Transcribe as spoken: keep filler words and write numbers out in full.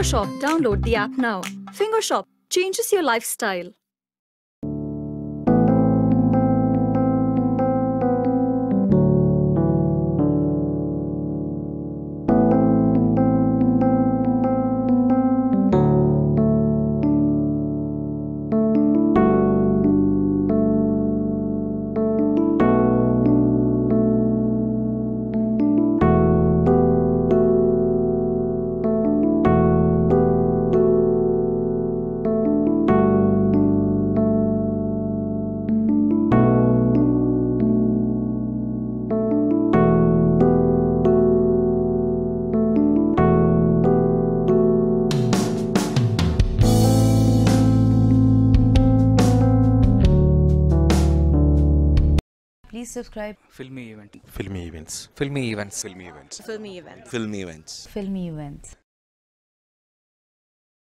Fingershop. Download the app now. Fingershop changes your lifestyle. Please subscribe. FilmiEvents. FilmiEvents. FilmiEvents. FilmiEvents. FilmiEvents. FilmiEvents. FilmiEvents.